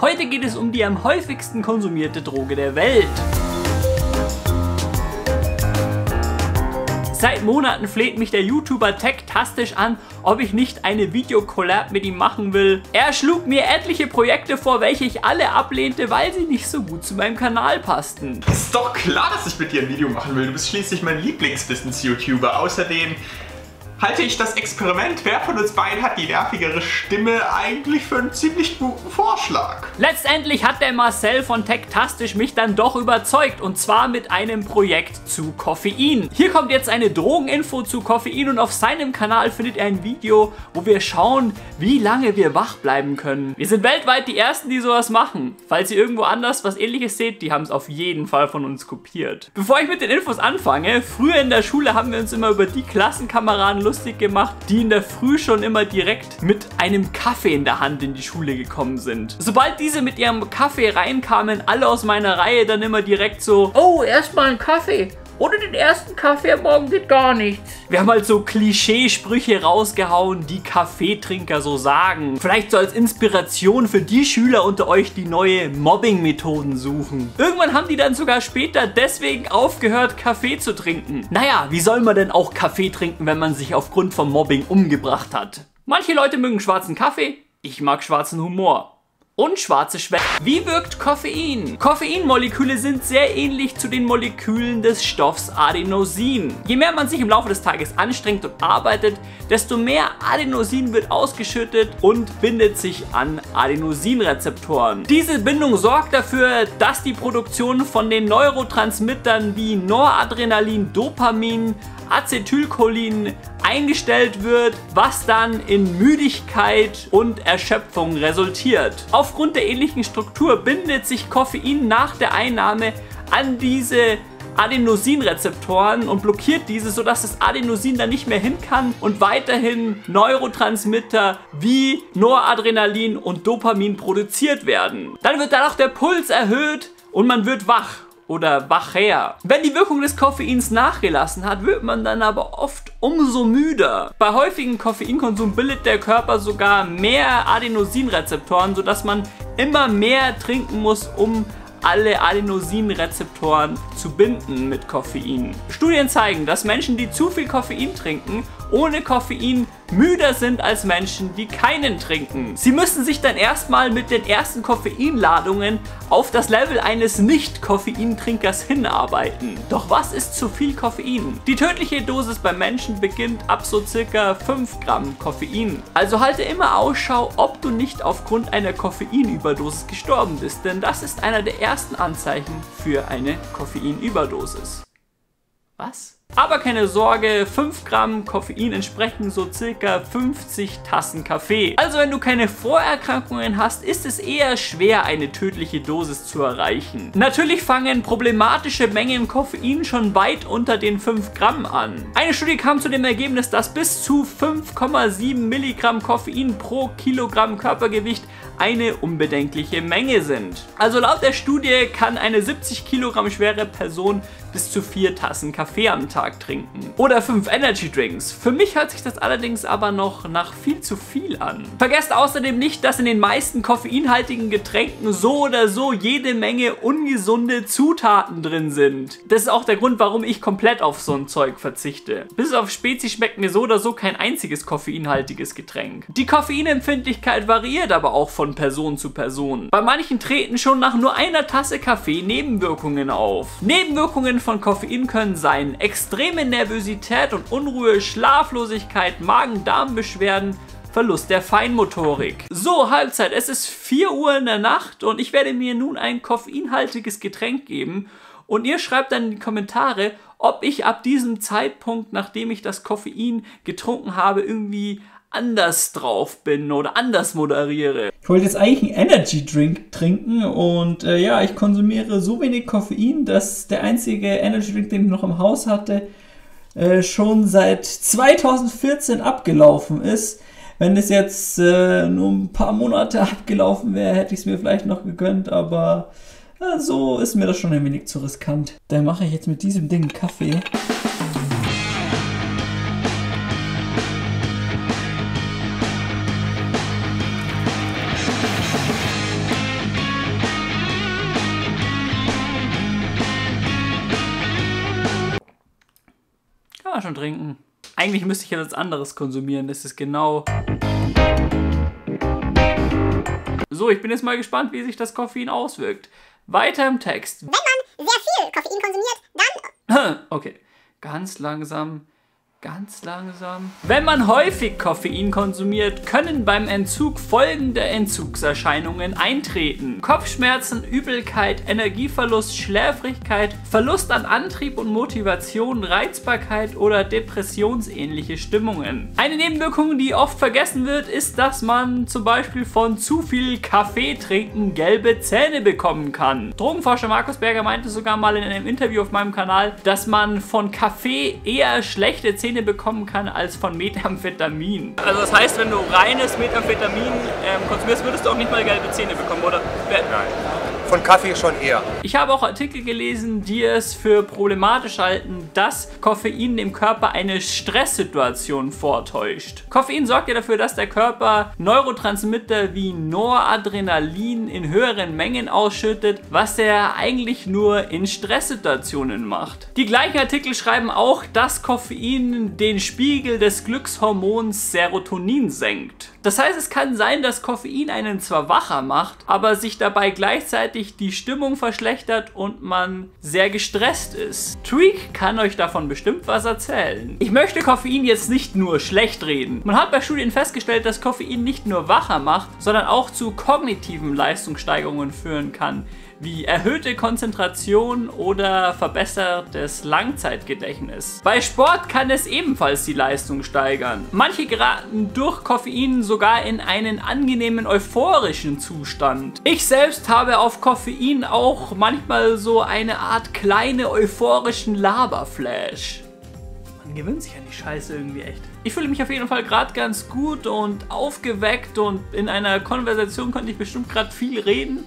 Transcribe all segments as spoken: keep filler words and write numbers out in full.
Heute geht es um die am häufigsten konsumierte Droge der Welt. Seit Monaten fleht mich der YouTuber Techtastisch an, ob ich nicht eine Video-Collab mit ihm machen will. Er schlug mir etliche Projekte vor, welche ich alle ablehnte, weil sie nicht so gut zu meinem Kanal passten. Ist doch klar, dass ich mit dir ein Video machen will. Du bist schließlich mein Lieblings-Business-YouTuber. Außerdem halte ich das Experiment, wer von uns beiden hat die nervigere Stimme, eigentlich für einen ziemlich guten Vorschlag. Letztendlich hat der Marcel von Techtastisch mich dann doch überzeugt, und zwar mit einem Projekt zu Koffein. Hier kommt jetzt eine Drogeninfo zu Koffein, und auf seinem Kanal findet ihr ein Video, wo wir schauen, wie lange wir wach bleiben können. Wir sind weltweit die Ersten, die sowas machen. Falls ihr irgendwo anders was Ähnliches seht, die haben es auf jeden Fall von uns kopiert. Bevor ich mit den Infos anfange, früher in der Schule haben wir uns immer über die Klassenkameraden lustig gemacht, die in der Früh schon immer direkt mit einem Kaffee in der Hand in die Schule gekommen sind. Sobald diese mit ihrem Kaffee reinkamen, alle aus meiner Reihe dann immer direkt so: oh, erstmal ein Kaffee. Ohne den ersten Kaffee am Morgen geht gar nichts. Wir haben halt so Klischeesprüche rausgehauen, die Kaffeetrinker so sagen. Vielleicht so als Inspiration für die Schüler unter euch, die neue Mobbing-Methoden suchen. Irgendwann haben die dann sogar später deswegen aufgehört, Kaffee zu trinken. Naja, wie soll man denn auch Kaffee trinken, wenn man sich aufgrund von Mobbing umgebracht hat? Manche Leute mögen schwarzen Kaffee, ich mag schwarzen Humor. Und schwarze Schwäche. Wie wirkt Koffein? Koffeinmoleküle sind sehr ähnlich zu den Molekülen des Stoffs Adenosin. Je mehr man sich im Laufe des Tages anstrengt und arbeitet, desto mehr Adenosin wird ausgeschüttet und bindet sich an Adenosinrezeptoren. Diese Bindung sorgt dafür, dass die Produktion von den Neurotransmittern wie Noradrenalin, Dopamin, Acetylcholin eingestellt wird, was dann in Müdigkeit und Erschöpfung resultiert. Aufgrund der ähnlichen Struktur bindet sich Koffein nach der Einnahme an diese Adenosinrezeptoren und blockiert diese, sodass das Adenosin dann nicht mehr hin kann und weiterhin Neurotransmitter wie Noradrenalin und Dopamin produziert werden. Dann wird danach der Puls erhöht und man wird wach. Oder wacher. Wenn die Wirkung des Koffeins nachgelassen hat, wird man dann aber oft umso müder. Bei häufigem Koffeinkonsum bildet der Körper sogar mehr Adenosinrezeptoren, sodass man immer mehr trinken muss, um alle Adenosinrezeptoren zu binden mit Koffein. Studien zeigen, dass Menschen, die zu viel Koffein trinken, ohne Koffein müder sind als Menschen, die keinen trinken. Sie müssen sich dann erstmal mit den ersten Koffeinladungen auf das Level eines Nicht-Koffeintrinkers hinarbeiten. Doch was ist zu viel Koffein? Die tödliche Dosis beim Menschen beginnt ab so circa fünf Gramm Koffein. Also halte immer Ausschau, ob du nicht aufgrund einer Koffeinüberdosis gestorben bist, denn das ist einer der ersten Anzeichen für eine Koffeinüberdosis. Was? Aber keine Sorge, fünf Gramm Koffein entsprechen so circa fünfzig Tassen Kaffee. Also wenn du keine Vorerkrankungen hast, ist es eher schwer, eine tödliche Dosis zu erreichen. Natürlich fangen problematische Mengen Koffein schon weit unter den fünf Gramm an. Eine Studie kam zu dem Ergebnis, dass bis zu fünf Komma sieben Milligramm Koffein pro Kilogramm Körpergewicht eine unbedenkliche Menge sind. Also laut der Studie kann eine siebzig Kilogramm schwere Person bis zu vier Tassen Kaffee am Tag trinken. Oder fünf Energy Drinks. Für mich hört sich das allerdings aber noch nach viel zu viel an. Vergesst außerdem nicht, dass in den meisten koffeinhaltigen Getränken so oder so jede Menge ungesunde Zutaten drin sind. Das ist auch der Grund, warum ich komplett auf so ein Zeug verzichte. Bis auf Spezi schmeckt mir so oder so kein einziges koffeinhaltiges Getränk. Die Koffeinempfindlichkeit variiert aber auch von Person zu Person. Bei manchen treten schon nach nur einer Tasse Kaffee Nebenwirkungen auf. Nebenwirkungen von Koffein können sein extreme Nervosität und Unruhe, Schlaflosigkeit, Magen-Darm-Beschwerden, Verlust der Feinmotorik. So, Halbzeit, es ist vier Uhr in der Nacht und ich werde mir nun ein koffeinhaltiges Getränk geben und ihr schreibt dann in die Kommentare, ob ich ab diesem Zeitpunkt, nachdem ich das Koffein getrunken habe, irgendwie anders drauf bin oder anders moderiere. Ich wollte jetzt eigentlich einen Energy Drink trinken und äh, ja, ich konsumiere so wenig Koffein, dass der einzige Energy Drink, den ich noch im Haus hatte, äh, schon seit zweitausendvierzehn abgelaufen ist. Wenn es jetzt äh, nur ein paar Monate abgelaufen wäre, hätte ich es mir vielleicht noch gegönnt, aber äh, so ist mir das schon ein wenig zu riskant. Dann mache ich jetzt mit diesem Ding einen Kaffee. Ah, schon trinken. Eigentlich müsste ich ja was anderes konsumieren. Das ist genau... So, ich bin jetzt mal gespannt, wie sich das Koffein auswirkt. Weiter im Text. Wenn man sehr viel Koffein konsumiert, dann... Okay. Ganz langsam... Ganz langsam. Wenn man häufig Koffein konsumiert, können beim Entzug folgende Entzugserscheinungen eintreten: Kopfschmerzen, Übelkeit, Energieverlust, Schläfrigkeit, Verlust an Antrieb und Motivation, Reizbarkeit oder depressionsähnliche Stimmungen. Eine Nebenwirkung, die oft vergessen wird, ist, dass man zum Beispiel von zu viel Kaffee trinken gelbe Zähne bekommen kann. Drogenforscher Markus Berger meinte sogar mal in einem Interview auf meinem Kanal, dass man von Kaffee eher schlechte Zähne bekommen kann als von Methamphetamin. Also das heißt, wenn du reines Methamphetamin ähm, konsumierst, würdest du auch nicht mal gelbe Zähne bekommen, oder? Nein. Von Kaffee schon eher. Ich habe auch Artikel gelesen, die es für problematisch halten, dass Koffein dem Körper eine Stresssituation vortäuscht. Koffein sorgt ja dafür, dass der Körper Neurotransmitter wie Noradrenalin in höheren Mengen ausschüttet, was er eigentlich nur in Stresssituationen macht. Die gleichen Artikel schreiben auch, dass Koffein den Spiegel des Glückshormons Serotonin senkt. Das heißt, es kann sein, dass Koffein einen zwar wacher macht, aber sich dabei gleichzeitig die Stimmung verschlechtert und man sehr gestresst ist. Tweek kann euch davon bestimmt was erzählen. Ich möchte Koffein jetzt nicht nur schlecht reden. Man hat bei Studien festgestellt, dass Koffein nicht nur wacher macht, sondern auch zu kognitiven Leistungssteigerungen führen kann, wie erhöhte Konzentration oder verbessertes Langzeitgedächtnis. Bei Sport kann es ebenfalls die Leistung steigern. Manche geraten durch Koffein sogar in einen angenehmen euphorischen Zustand. Ich selbst habe auf Koffein auch manchmal so eine Art kleine euphorischen Laberflash. Man gewöhnt sich an die Scheiße irgendwie echt. Ich fühle mich auf jeden Fall gerade ganz gut und aufgeweckt und in einer Konversation konnte ich bestimmt gerade viel reden.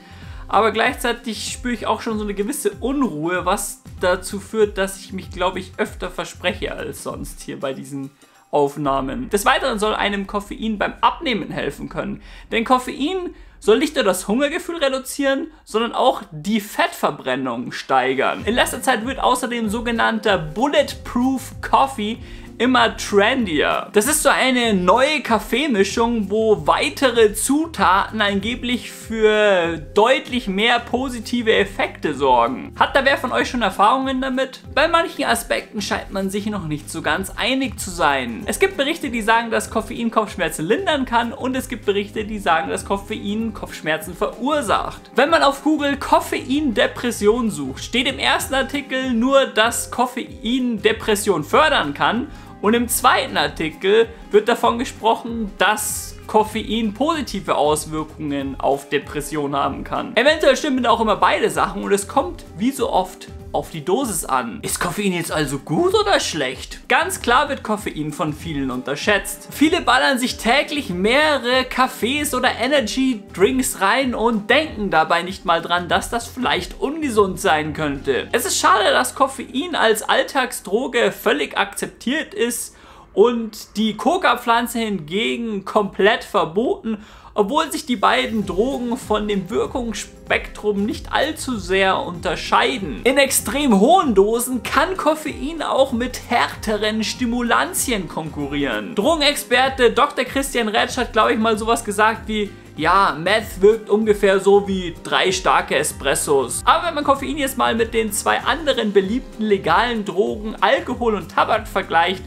Aber gleichzeitig spüre ich auch schon so eine gewisse Unruhe, was dazu führt, dass ich mich, glaube ich, öfter verspreche als sonst hier bei diesen Aufnahmen. Des Weiteren soll einem Koffein beim Abnehmen helfen können. Denn Koffein soll nicht nur das Hungergefühl reduzieren, sondern auch die Fettverbrennung steigern. In letzter Zeit wird außerdem sogenannter Bulletproof Coffee immer trendier. Das ist so eine neue Kaffeemischung, wo weitere Zutaten angeblich für deutlich mehr positive Effekte sorgen. Hat da wer von euch schon Erfahrungen damit? Bei manchen Aspekten scheint man sich noch nicht so ganz einig zu sein. Es gibt Berichte, die sagen, dass Koffein Kopfschmerzen lindern kann und es gibt Berichte, die sagen, dass Koffein Kopfschmerzen verursacht. Wenn man auf Google Koffein-Depression sucht, steht im ersten Artikel nur, dass Koffein Depression fördern kann. Und im zweiten Artikel wird davon gesprochen, dass Koffein positive Auswirkungen auf Depressionen haben kann. Eventuell stimmen auch immer beide Sachen und es kommt, wie so oft, auf die Dosis an. Ist Koffein jetzt also gut oder schlecht? Ganz klar wird Koffein von vielen unterschätzt. Viele ballern sich täglich mehrere Kaffees oder Energy Drinks rein und denken dabei nicht mal dran, dass das vielleicht ungesund sein könnte. Es ist schade, dass Koffein als Alltagsdroge völlig akzeptiert ist und die Coca-Pflanze hingegen komplett verboten, obwohl sich die beiden Drogen von dem Wirkungsspektrum nicht allzu sehr unterscheiden. In extrem hohen Dosen kann Koffein auch mit härteren Stimulantien konkurrieren. Drogenexperte Doktor Christian Rätsch hat, glaube ich, mal sowas gesagt wie: ja, Meth wirkt ungefähr so wie drei starke Espressos. Aber wenn man Koffein jetzt mal mit den zwei anderen beliebten legalen Drogen Alkohol und Tabak vergleicht,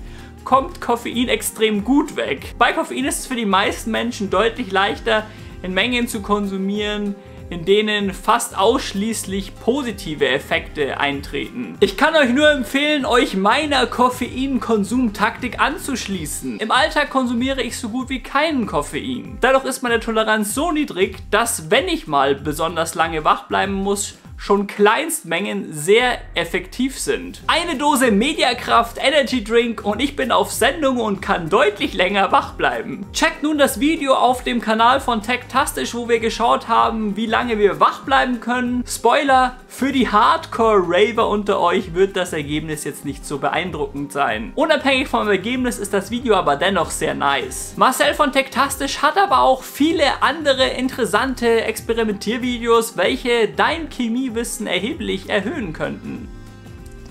kommt Koffein extrem gut weg. Bei Koffein ist es für die meisten Menschen deutlich leichter, in Mengen zu konsumieren, in denen fast ausschließlich positive Effekte eintreten. Ich kann euch nur empfehlen, euch meiner Koffeinkonsumtaktik anzuschließen. Im Alltag konsumiere ich so gut wie keinen Koffein. Dadurch ist meine Toleranz so niedrig, dass, wenn ich mal besonders lange wach bleiben muss, schon Kleinstmengen sehr effektiv sind. Eine Dose Mediakraft Energy Drink und ich bin auf Sendung und kann deutlich länger wach bleiben. Checkt nun das Video auf dem Kanal von Techtastisch, wo wir geschaut haben, wie lange wir wach bleiben können. Spoiler, für die Hardcore-Raver unter euch wird das Ergebnis jetzt nicht so beeindruckend sein. Unabhängig vom Ergebnis ist das Video aber dennoch sehr nice. Marcel von Techtastisch hat aber auch viele andere interessante Experimentiervideos, welche dein Chemie Wissen erheblich erhöhen könnten.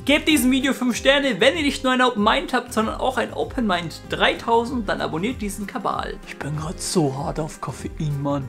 Gebt diesem Video fünf Sterne, wenn ihr nicht nur ein Open Mind habt, sondern auch ein Open Mind dreitausend, dann abonniert diesen Kabal. Ich bin gerade so hart auf Koffein, Mann.